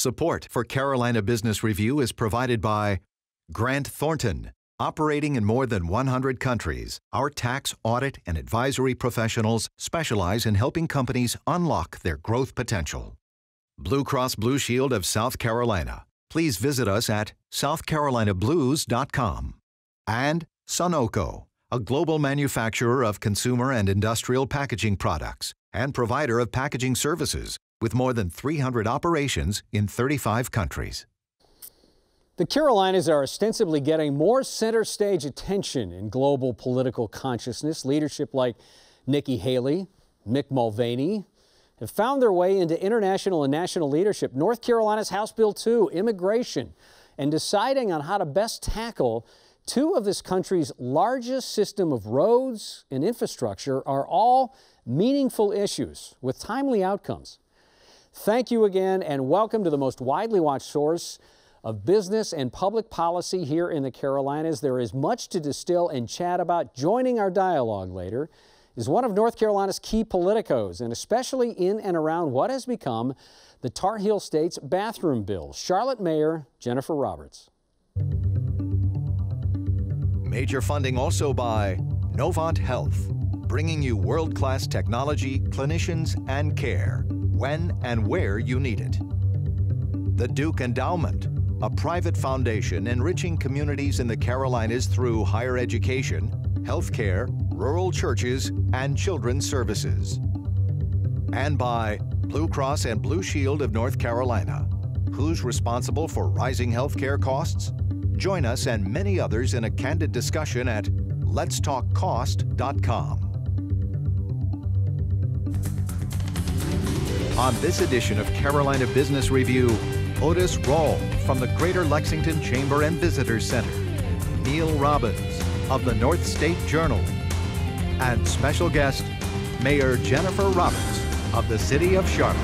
Support for Carolina Business Review is provided by Grant Thornton, operating in more than 100 countries. Our tax, audit, and advisory professionals specialize in helping companies unlock their growth potential. Blue Cross Blue Shield of South Carolina. Please visit us at southcarolinablues.com. And Sunoco, a global manufacturer of consumer and industrial packaging products and provider of packaging services with more than 300 operations in 35 countries. The Carolinas are ostensibly getting more center stage attention in global political consciousness. Leadership like Nikki Haley, Mick Mulvaney have found their way into international and national leadership. North Carolina's House Bill 2, immigration, and deciding on how to best tackle two of this country's largest system of roads and infrastructure are all meaningful issues with timely outcomes. Thank you again, and welcome to the most widely watched source of business and public policy here in the Carolinas. There is much to distill and chat about. Joining our dialogue later is one of North Carolina's key politicos, and especially in and around what has become the Tar Heel State's bathroom bill. Charlotte Mayor Jennifer Roberts. Major funding also by Novant Health, bringing you world-class technology, clinicians, and care when and where you need it. The Duke Endowment, a private foundation enriching communities in the Carolinas through higher education, healthcare, rural churches, and children's services. And by Blue Cross and Blue Shield of North Carolina. Who's responsible for rising healthcare costs? Join us and many others in a candid discussion at letstalkcost.com. On this edition of Carolina Business Review, Otis Rawl from the Greater Lexington Chamber and Visitors Center, Neal Robbins of the North State Journal, and special guest, Mayor Jennifer Roberts of the City of Charlotte.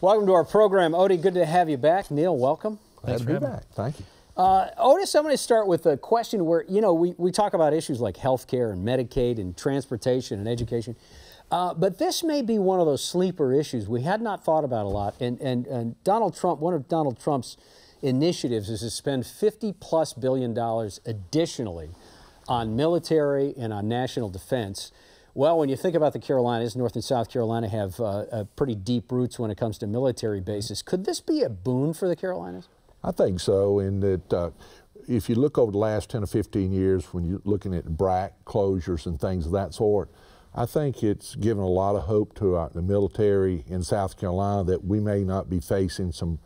Welcome to our program, Odie. Good to have you back. Neal, welcome. Glad to be back. Thank you. Otis, I'm going to start with a question where, you know, we talk about issues like health care and Medicaid and transportation and education, but this may be one of those sleeper issues we had not thought about a lot. And Donald Trump, one of Donald Trump's initiatives is to spend $50+ billion additionally on military and on national defense. Well, when you think about the Carolinas, North and South Carolina have pretty deep roots when it comes to military bases. Could this be a boon for the Carolinas? I think so, in that if you look over the last 10 or 15 years when you're looking at BRAC closures and things of that sort, I think it's given a lot of hope to the military in South Carolina that we may not be facing some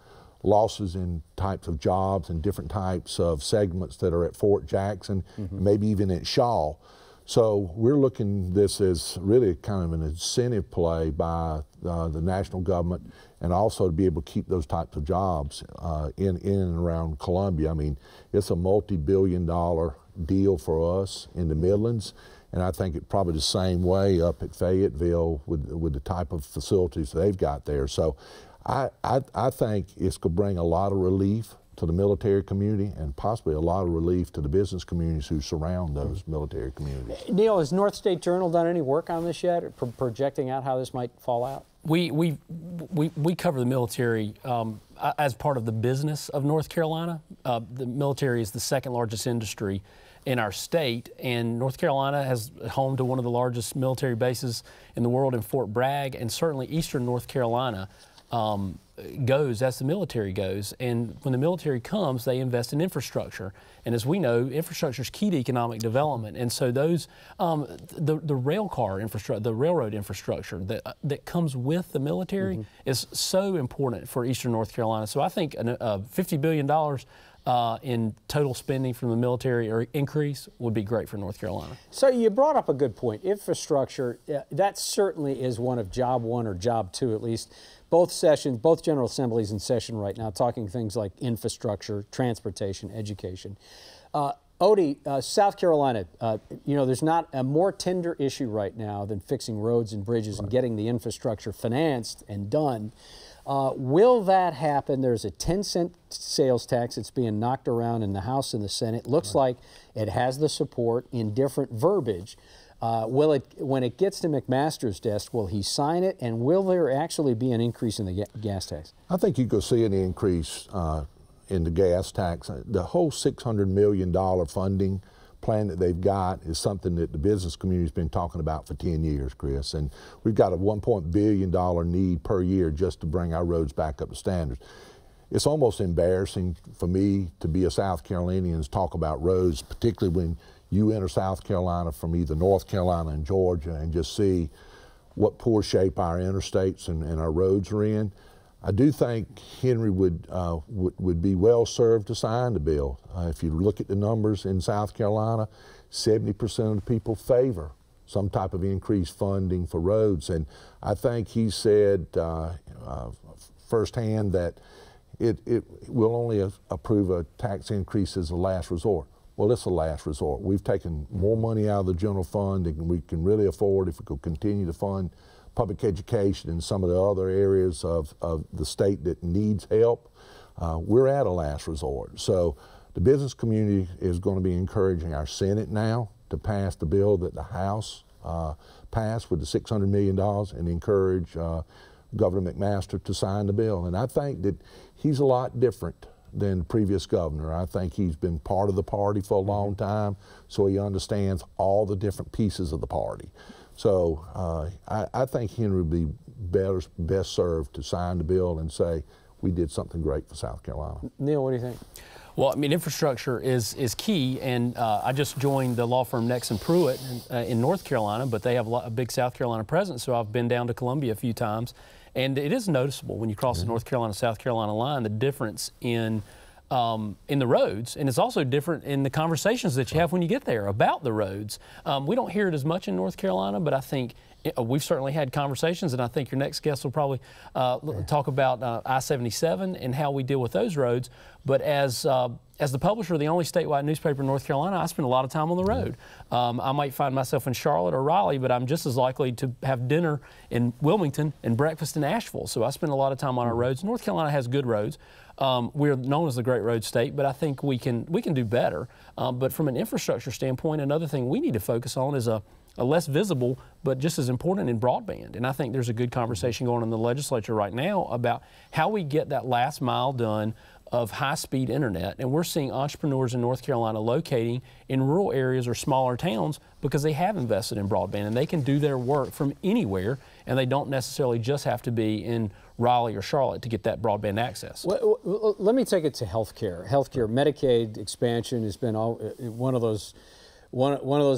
losses in types of jobs and different types of segments that are at Fort Jackson, maybe even at Shaw. So we're looking this as really kind of an incentive play by the national government, and also to be able to keep those types of jobs in and around Columbia. I mean, it's a multi-billion-dollar deal for us in the Midlands, and I think it's probably the same way up at Fayetteville with the type of facilities they've got there. So I think it's going to bring a lot of relief to the military community, and possibly a lot of relief to the business communities who surround those military communities. Neal, has North State Journal done any work on this yet, or projecting out how this might fall out? We cover the military as part of the business of North Carolina. The military is the second largest industry in our state, and North Carolina has home to one of the largest military bases in the world in Fort Bragg, and certainly eastern North Carolina goes as the military goes, and when the military comes, they invest in infrastructure, and as we know, infrastructure is key to economic development. And so those the rail car infrastructure, the railroad infrastructure that comes with the military is so important for eastern North Carolina. So I think $50 billion in total spending from the military or increase would be great for North Carolina. So you brought up a good point. Infrastructure, that certainly is one of job one or job two, at least. Both sessions, both General Assemblies in session right now, talking things like infrastructure, transportation, education. Odie, South Carolina, you know, there's not a more tender issue right now than fixing roads and bridges and getting the infrastructure financed and done. Will that happen? There's a 10-cent sales tax that's being knocked around in the House and the Senate. Looks like it has the support in different verbiage. Will it, when it gets to McMaster's desk, will he sign it? And will there actually be an increase in the gas tax? I think you could see an increase in the gas tax. The whole $600 million funding plan that they've got is something that the business community's been talking about for 10 years, Chris. And we've got a $1 billion need per year just to bring our roads back up to standards. It's almost embarrassing for me to be a South Carolinian and talk about roads, particularly when you enter South Carolina from either North Carolina and Georgia and just see what poor shape our interstates and our roads are in. I do think Henry would be well served to sign the bill. If you look at the numbers in South Carolina, 70% of the people favor some type of increased funding for roads. And I think he said firsthand that it will only approve a tax increase as a last resort. Well, it's a last resort. We've taken more money out of the general fund than we can really afford if we could continue to fund public education and some of the other areas of the state that needs help. We're at a last resort. So the business community is going to be encouraging our Senate now to pass the bill that the House passed with the $600 million and encourage Governor McMaster to sign the bill. And I think that he's a lot different than the previous governor. I think he's been part of the party for a long time, so he understands all the different pieces of the party. So I think Henry would be best served to sign the bill and say, we did something great for South Carolina. Neal, what do you think? Well, I mean, infrastructure is key, and I just joined the law firm Nexen Pruitt in North Carolina, but they have a big South Carolina presence, so I've been down to Columbia a few times, and it is noticeable when you cross the North Carolina-South Carolina line, the difference in the roads, and it's also different in the conversations that you have when you get there about the roads. We don't hear it as much in North Carolina, but I think we've certainly had conversations, and I think your next guest will probably talk about I-77 and how we deal with those roads. But as the publisher of the only statewide newspaper in North Carolina, I spend a lot of time on the road. I might find myself in Charlotte or Raleigh, but I'm just as likely to have dinner in Wilmington and breakfast in Asheville. So I spend a lot of time on our roads. North Carolina has good roads. We're known as the Great Road State, but I think we can do better. But from an infrastructure standpoint, another thing we need to focus on is a less visible, but just as important in broadband. And I think there's a good conversation going on in the legislature right now about how we get that last mile done of high-speed internet, and we're seeing entrepreneurs in North Carolina locating in rural areas or smaller towns because they have invested in broadband and they can do their work from anywhere, and they don't necessarily just have to be in Raleigh or Charlotte to get that broadband access. Well, let me take it to healthcare. Healthcare, Medicaid expansion has been one of those. I'm not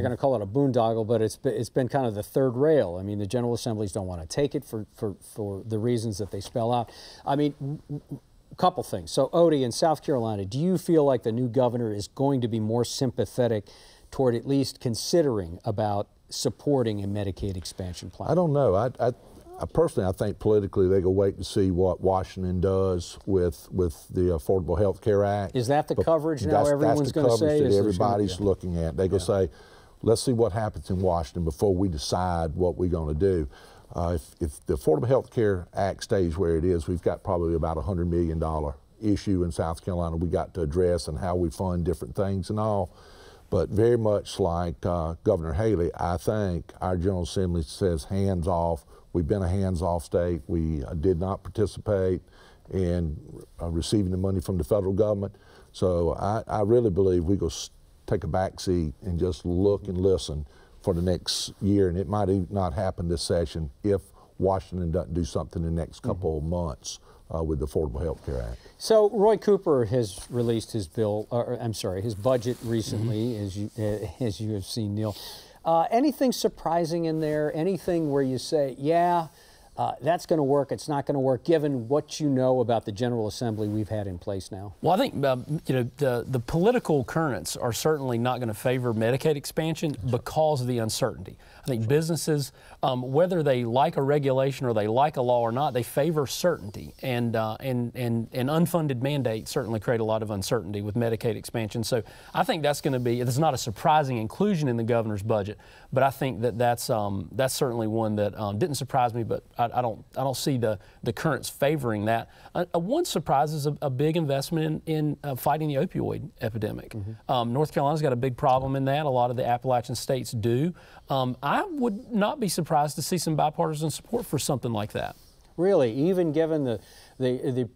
going to call it a boondoggle, but it's been kind of the third rail. I mean, the General Assemblies don't want to take it for the reasons that they spell out. I mean, couple things. So, Odie, in South Carolina, do you feel like the new governor is going to be more sympathetic toward at least considering about supporting a Medicaid expansion plan? I don't know. I personally, I think politically they go wait and see what Washington does with the Affordable Health Care Act. Is that the coverage now everyone's going to say? That's the coverage that everybody's looking at. They go say, let's see what happens in Washington before we decide what we're going to do. If the Affordable Health Care Act stays where it is, we've got probably about $100 million issue in South Carolina we got to address and how we fund different things and all. But very much like Governor Haley, I think our General Assembly says hands off. We've been a hands off state. We did not participate in receiving the money from the federal government. So I really believe we're going to take a back seat and just look and listen for the next year, and it might not happen this session if Washington doesn't do something in the next couple of months with the Affordable Health Care Act. So Roy Cooper has released his bill, or I'm sorry, his budget recently, as you have seen, Neal. Anything surprising in there? Anything where you say, yeah, that's going to work, it's not going to work, given what you know about the General Assembly we've had in place now? Well, I think you know, the political currents are certainly not going to favor Medicaid expansion because of the uncertainty. I think businesses, whether they like a regulation or they like a law or not, they favor certainty, and unfunded mandates certainly create a lot of uncertainty with Medicaid expansion. So I think that's going to be, it's not a surprising inclusion in the governor's budget, but I think that's certainly one that didn't surprise me, but I I don't see the currents favoring that. One surprise is a big investment in fighting the opioid epidemic. Mm-hmm. North Carolina's got a big problem in that. A lot of the Appalachian states do. I would not be surprised to see some bipartisan support for something like that. Really, even given the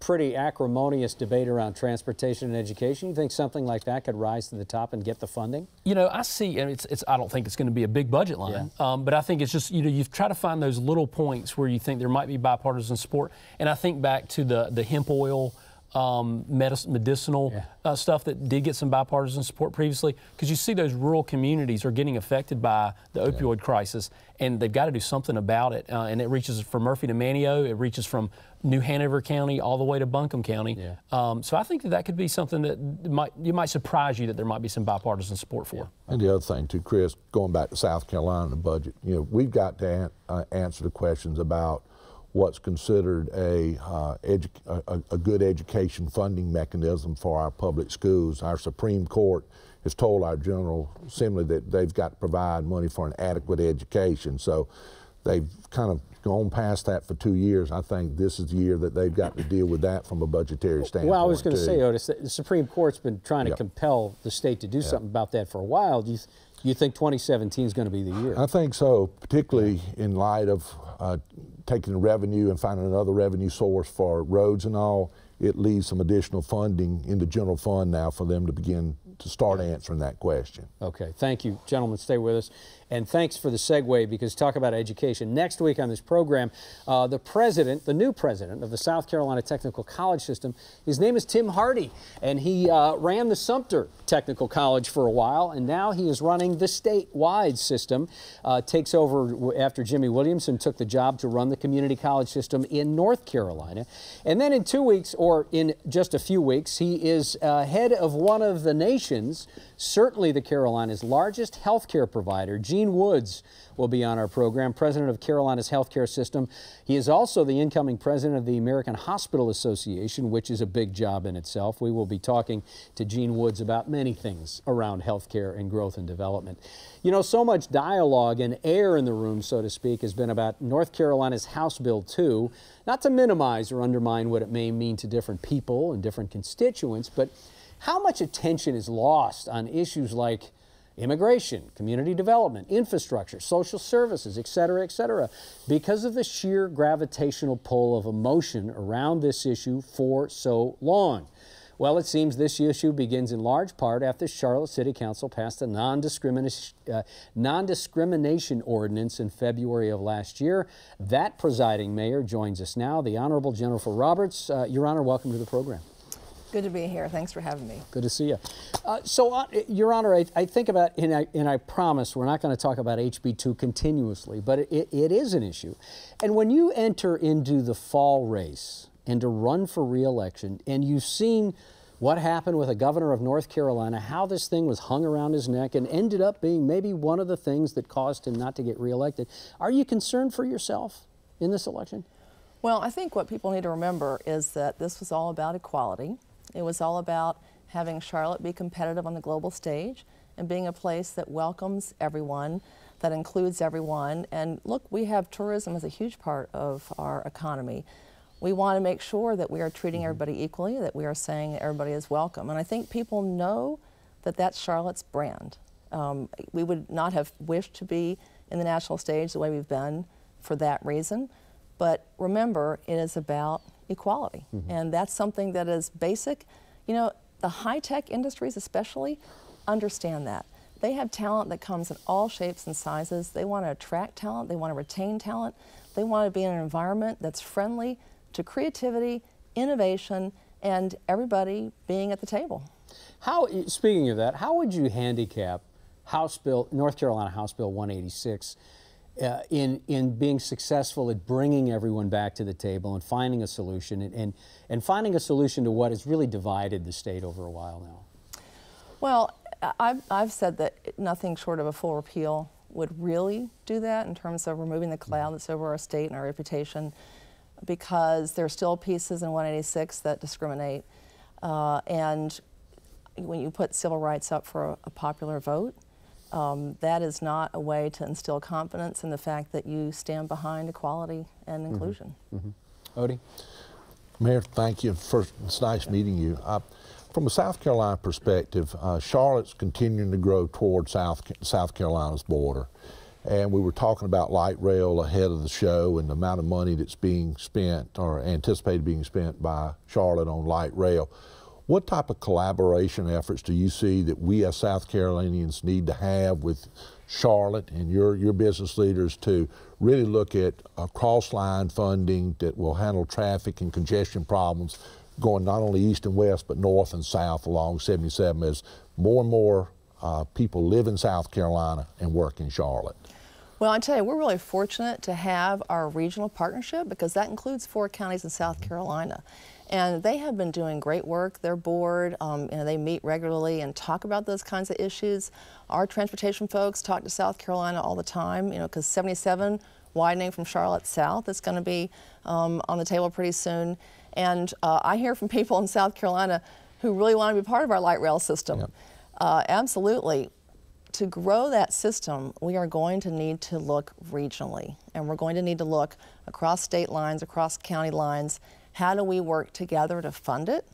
pretty acrimonious debate around transportation and education, you think something like that could rise to the top and get the funding? You know, I see, and I don't think it's going to be a big budget line, yeah. But I think it's just, you know, you've tried to find those little points where you think there might be bipartisan support. And I think back to the hemp oil, medicinal yeah. Stuff that did get some bipartisan support previously, because you see those rural communities are getting affected by the opioid yeah. crisis, and they've got to do something about it. And it reaches from Murphy to Manio, it reaches from New Hanover County all the way to Buncombe County. Yeah. So I think that could be something that might surprise you that there might be some bipartisan support for. Yeah. And the other thing too, Chris, going back to South Carolina budget, you know, we've got to answer the questions about what's considered a good education funding mechanism for our public schools. Our Supreme Court has told our General Assembly that they've got to provide money for an adequate education. So they've kind of gone past that for 2 years. I think this is the year that they've got to deal with that from a budgetary standpoint. Well, I was going to say, Otis, the Supreme Court's been trying to yep. compel the state to do yep. something about that for a while. You think 2017 is going to be the year? I think so, particularly in light of taking the revenue and finding another revenue source for roads and all. It leaves some additional funding in the general fund now for them to begin to start answering that question. Okay, thank you, gentlemen. Stay with us. And thanks for the segue, because talk about education. Next week on this program, the new president of the South Carolina Technical College System, his name is Tim Hardy, and he ran the Sumter Technical College for a while, and now he is running the statewide system, takes over after Jimmy Williamson took the job to run the community college system in North Carolina. And then in 2 weeks, or in just a few weeks, he is head of one of the nation's, certainly the Carolinas' largest healthcare provider. Gene Woods will be on our program, president of Carolina's healthcare system. He is also the incoming president of the American Hospital Association, which is a big job in itself. We will be talking to Gene Woods about many things around healthcare and growth and development. You know, so much dialogue and air in the room, so to speak, has been about North Carolina's House Bill 2, not to minimize or undermine what it may mean to different people and different constituents, but how much attention is lost on issues like immigration, community development, infrastructure, social services, et cetera, because of the sheer gravitational pull of emotion around this issue for so long. Well, it seems this issue begins in large part after Charlotte City Council passed a non-discrimination ordinance in February of last year. That presiding mayor joins us now, the Honorable Jennifer Roberts. Your Honor, welcome to the program. Good to be here. Thanks for having me. Good to see you. Your Honor, I think about, and I promise we're not going to talk about HB2 continuously, but it is an issue. And when you enter into the fall race and to run for re-election, and you've seen what happened with the governor of North Carolina, how this thing was hung around his neck and ended up being maybe one of the things that caused him not to get re-elected, are you concerned for yourself in this election? Well, I think what people need to remember is that this was all about equality. It was all about having Charlotte be competitive on the global stage and being a place that welcomes everyone, that includes everyone. And look, we have tourism as a huge part of our economy. We want to make sure that we are treating everybody equally, that we are saying everybody is welcome. And I think people know that that's Charlotte's brand. We would not have wished to be in the national stage the way we've been for that reason. But remember, it is about equality. Mm-hmm. And that's something that is basic. You know, the high-tech industries especially understand that. They have talent that comes in all shapes and sizes. They want to attract talent. They want to retain talent. They want to be in an environment that's friendly to creativity, innovation, and everybody being at the table. How, speaking of that, how would you handicap North Carolina House Bill 186 in being successful at bringing everyone back to the table and finding a solution, and finding a solution to what has really divided the state over a while now? Well, I've said that nothing short of a full repeal would really do that in terms of removing the cloud that's over our state and our reputation, because there are still pieces in 186 that discriminate. And when you put civil rights up for a popular vote, that is not a way to instill confidence in the fact that you stand behind equality and inclusion. Mm-hmm. Odie? Mayor, thank you. First, it's nice meeting you. From a South Carolina perspective, Charlotte's continuing to grow toward South Carolina's border. And we were talking about light rail ahead of the show and the amount of money that's being spent or anticipated being spent by Charlotte on light rail. What type of collaboration efforts do you see that we as South Carolinians need to have with Charlotte and your business leaders to really look at cross-line funding that will handle traffic and congestion problems going not only east and west but north and south along 77 as more and more people live in South Carolina and work in Charlotte? Well, I tell you, we're really fortunate to have our regional partnership because that includes 4 counties in South Carolina. And they have been doing great work. Their board, and they meet regularly and talk about those kinds of issues. Our transportation folks talk to South Carolina all the time, you know, because 77 widening from Charlotte south is going to be on the table pretty soon. And I hear from people in South Carolina who really want to be part of our light rail system. Yep. Absolutely. To grow that system, we are going to need to look regionally, and we're going to need to look across state lines, across county lines. How do we work together to fund it?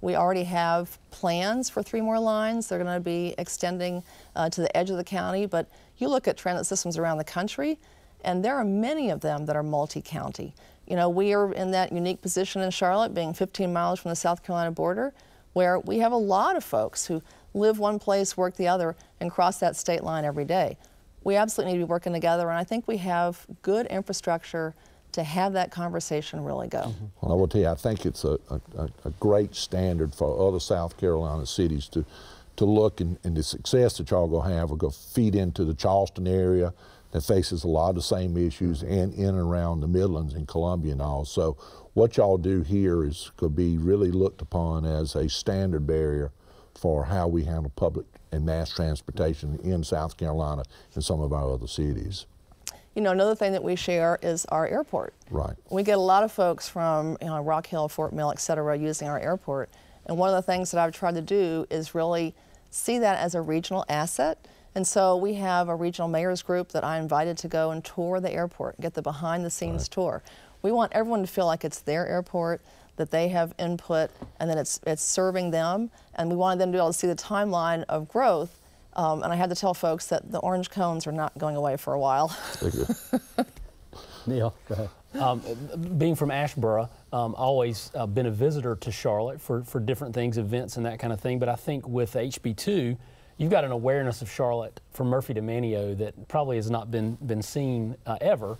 We already have plans for 3 more lines. They're going to be extending to the edge of the county, but you look at transit systems around the country, and there are many of them that are multi-county. You know, we are in that unique position in Charlotte, being 15 miles from the South Carolina border, where we have a lot of folks who live one place, work the other, and cross that state line every day. We absolutely need to be working together, and I think we have good infrastructure to have that conversation really go. Mm-hmm. Well, I will tell you, I think it's a great standard for other South Carolina cities to look, and the success that y'all going to have will go feed into the Charleston area that faces a lot of the same issues and in and around the Midlands and Columbia and all. So what y'all do here is going to be really looked upon as a standard barrier for how we handle public and mass transportation in South Carolina and some of our other cities. You know, another thing that we share is our airport. Right. We get a lot of folks from Rock Hill, Fort Mill, et cetera, using our airport. And one of the things that I've tried to do is really see that as a regional asset. And so we have a regional mayor's group that I invited to go and tour the airport, get the behind the scenes tour. We want everyone to feel like it's their airport, that they have input, and that it's serving them. And we wanted them to be able to see the timeline of growth. And I had to tell folks that the orange cones are not going away for a while. Thank you. Neal, go ahead. Being from Asheboro, always been a visitor to Charlotte for different things, events and that kind of thing. But I think with HB2, you've got an awareness of Charlotte from Murphy to Manio that probably has not been seen ever.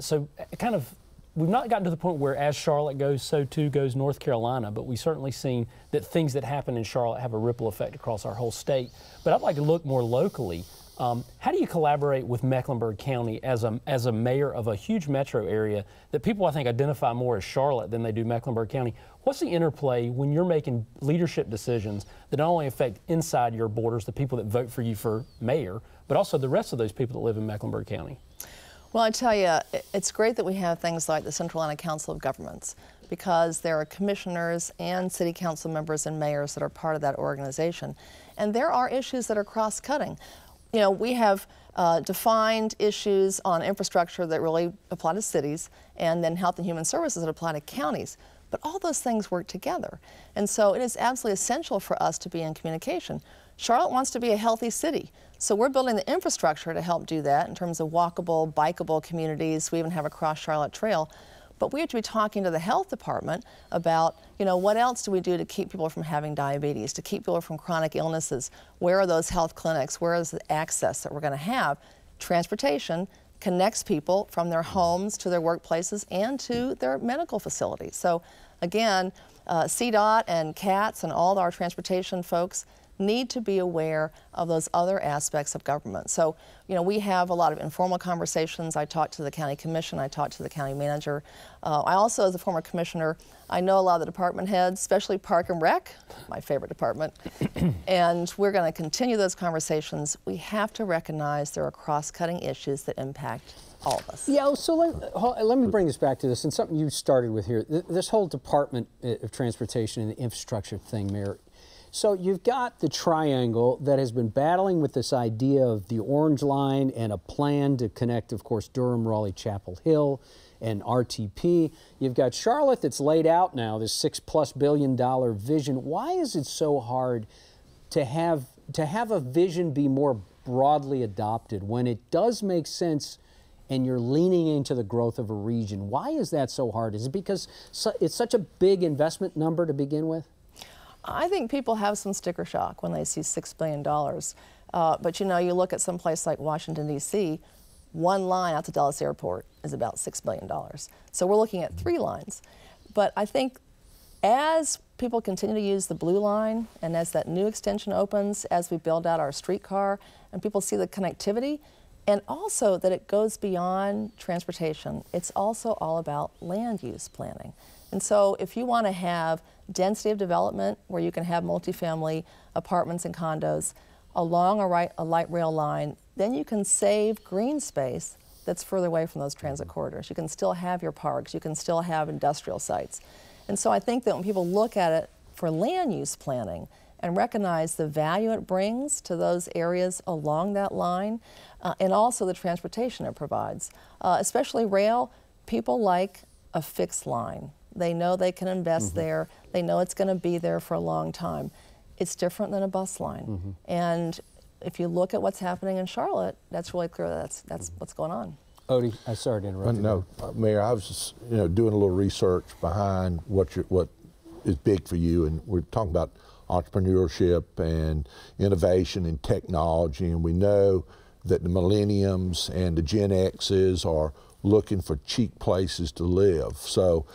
So kind of, we've not gotten to the point where as Charlotte goes, so too goes North Carolina, but we've certainly seen that things that happen in Charlotte have a ripple effect across our whole state. But I'd like to look more locally. How do you collaborate with Mecklenburg County as a mayor of a huge metro area that people, I think, identify more as Charlotte than they do Mecklenburg County? What's the interplay when you're making leadership decisions that not only affect inside your borders, the people that vote for you for mayor, but also the rest of those people that live in Mecklenburg County? Well, I tell you, it's great that we have things like the Central Atlanta Council of Governments, because there are commissioners and city council members and mayors that are part of that organization. And there are issues that are cross-cutting. You know, we have defined issues on infrastructure that really apply to cities, and then health and human services that apply to counties. But all those things work together. And so it is absolutely essential for us to be in communication. Charlotte wants to be a healthy city, so we're building the infrastructure to help do that in terms of walkable, bikeable communities. We even have a cross-Charlotte trail. But we have to be talking to the health department about, you know, what else do we do to keep people from having diabetes, to keep people from chronic illnesses? Where are those health clinics? Where is the access that we're going to have? Transportation connects people from their homes to their workplaces and to their medical facilities. So, again, CDOT and CATS and all our transportation folks need to be aware of those other aspects of government. So, you know, we have a lot of informal conversations. I talk to the county commission, I talk to the county manager. I also, as a former commissioner, I know a lot of the department heads, especially Park and Rec, my favorite department, and we're going to continue those conversations. We have to recognize there are cross-cutting issues that impact all of us. Yeah, so let me bring this back to this, and something you started with here, this whole Department of Transportation and the infrastructure thing, Mayor. So you've got the triangle that has been battling with this idea of the Orange Line and a plan to connect, of course, Durham, Raleigh, Chapel Hill, and RTP. You've got Charlotte that's laid out now, this $6+ billion vision. Why is it so hard to have a vision be more broadly adopted when it does make sense and you're leaning into the growth of a region? Why is that so hard? Is it because it's such a big investment number to begin with? I think people have some sticker shock when they see $6 billion. But you know, you look at some place like Washington, D.C., one line out to Dulles Airport is about $6 billion. So we're looking at three lines. But I think as people continue to use the Blue Line and as that new extension opens, as we build out our streetcar and people see the connectivity, and also that it goes beyond transportation, it's also all about land use planning. And so if you want to have density of development where you can have multifamily apartments and condos along a light rail line, then you can save green space that's further away from those transit corridors. You can still have your parks, you can still have industrial sites. And so I think that when people look at it for land use planning and recognize the value it brings to those areas along that line, and also the transportation it provides, especially rail, people like a fixed line. They know they can invest there. They know it's going to be there for a long time. It's different than a bus line. And if you look at what's happening in Charlotte, that's really clear that's what's going on. Odie, I'm sorry to interrupt you. No, Mayor, I was just, you know, doing a little research behind what is big for you, and we're talking about entrepreneurship and innovation and technology, and we know that the millenniums and the Gen X's are looking for cheap places to live. So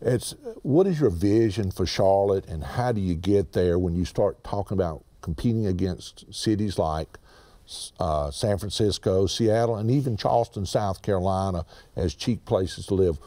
it's, what is your vision for Charlotte, and how do you get there when you start talking about competing against cities like San Francisco, Seattle, and even Charleston, South Carolina as cheap places to live?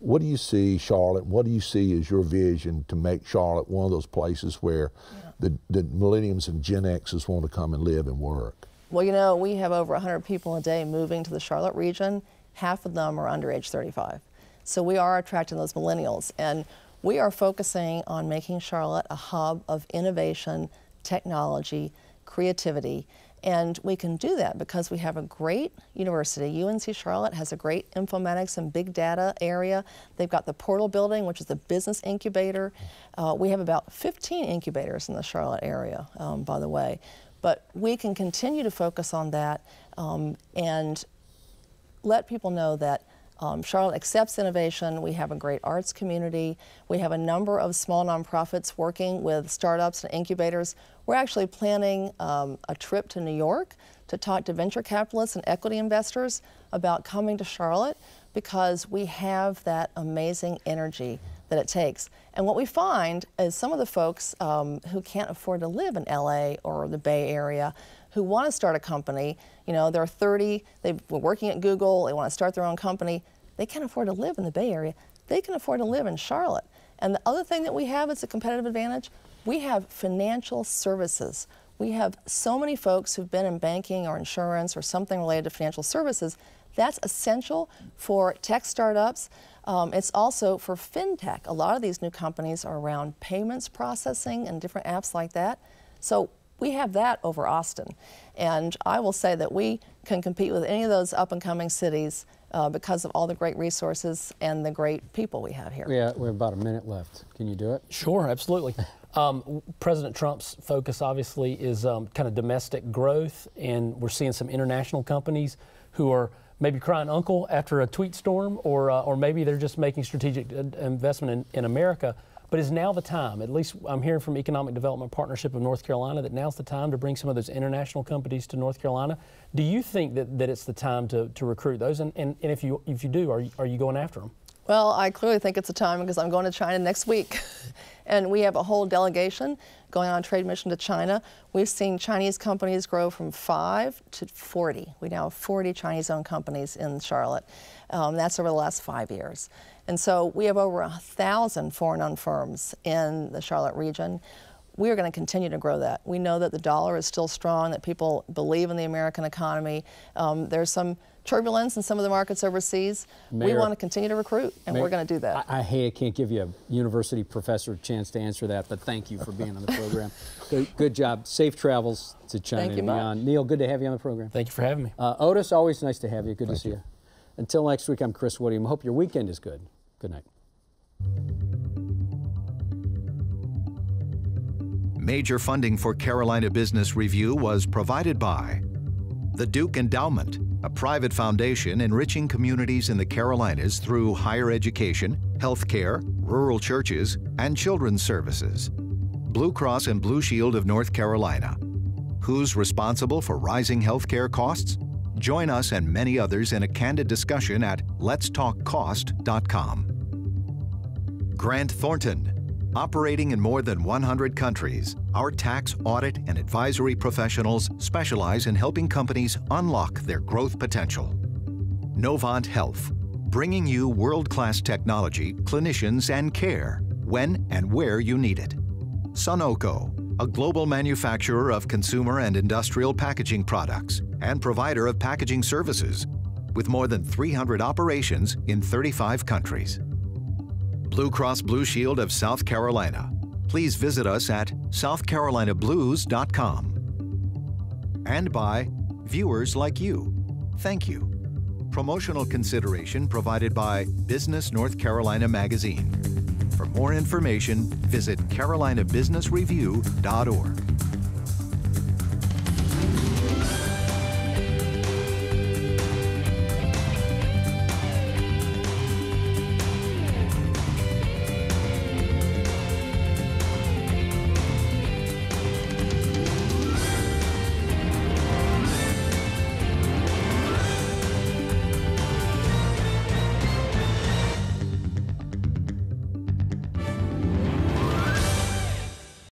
What do you see, Charlotte? What do you see as your vision to make Charlotte one of those places where the millennials and Gen X's want to come and live and work? Well, you know, we have over 100 people a day moving to the Charlotte region. Half of them are under age 35. So we are attracting those millennials, and we are focusing on making Charlotte a hub of innovation, technology, creativity. And we can do that because we have a great university. UNC Charlotte has a great informatics and big data area. They've got the Portal Building, which is the business incubator. We have about 15 incubators in the Charlotte area, by the way. But we can continue to focus on that and let people know that Charlotte accepts innovation. We have a great arts community. We have a number of small nonprofits working with startups and incubators. We're actually planning a trip to New York to talk to venture capitalists and equity investors about coming to Charlotte, because we have that amazing energy that it takes. And what we find is some of the folks who can't afford to live in LA or the Bay Area, who want to start a company, you know, they're 30, they were working at Google, they want to start their own company, they can't afford to live in the Bay Area, they can afford to live in Charlotte. And the other thing that we have is a competitive advantage, we have financial services. We have so many folks who've been in banking or insurance or something related to financial services. That's essential for tech startups. It's also for fintech. A lot of these new companies are around payments processing and different apps like that. So we have that over Austin. And I will say that we can compete with any of those up-and-coming cities because of all the great resources and the great people we have here. Yeah, we have about a minute left. Can you do it? Sure, absolutely. President Trump's focus, obviously, is kind of domestic growth, and we're seeing some international companies who are maybe crying uncle after a tweet storm, or maybe they're just making strategic investment in America. But is now the time, at least I'm hearing from Economic Development Partnership of North Carolina, that now's the time to bring some of those international companies to North Carolina. Do you think that it's the time to recruit those? And if you do, are you going after them? Well, I clearly think it's a time, because I'm going to China next week. And we have a whole delegation going on a trade mission to China. We've seen Chinese companies grow from 5 to 40. We now have 40 Chinese-owned companies in Charlotte. That's over the last 5 years. And so we have over 1,000 foreign-owned firms in the Charlotte region. we are going to continue to grow that. We know that the dollar is still strong, that people believe in the American economy. There's some turbulence in some of the markets overseas. Mayor, we want to continue to recruit, and Mayor, we're going to do that. I hate I can't give you a university professor chance to answer that, but thank you for being on the program. Good job. Safe travels to China and beyond. Neal, good to have you on the program. Thank you for having me. Otis, always nice to have you. Good to see you. Until next week, I'm Chris Woodiam. Hope your weekend is good. Good night. Major funding for Carolina Business Review was provided by the Duke Endowment, a private foundation enriching communities in the Carolinas through higher education, healthcare, rural churches, and children's services. Blue Cross and Blue Shield of North Carolina. Who's responsible for rising healthcare costs? Join us and many others in a candid discussion at letstalkcost.com. Grant Thornton. Operating in more than 100 countries, our tax, audit, and advisory professionals specialize in helping companies unlock their growth potential. Novant Health. Bringing you world-class technology, clinicians, and care when and where you need it. Sunoco. A global manufacturer of consumer and industrial packaging products and provider of packaging services with more than 300 operations in 35 countries. Blue Cross Blue Shield of South Carolina. Please visit us at southcarolinablues.com. And by viewers like you. Thank you. Promotional consideration provided by Business North Carolina Magazine. For more information, visit carolinabusinessreview.org.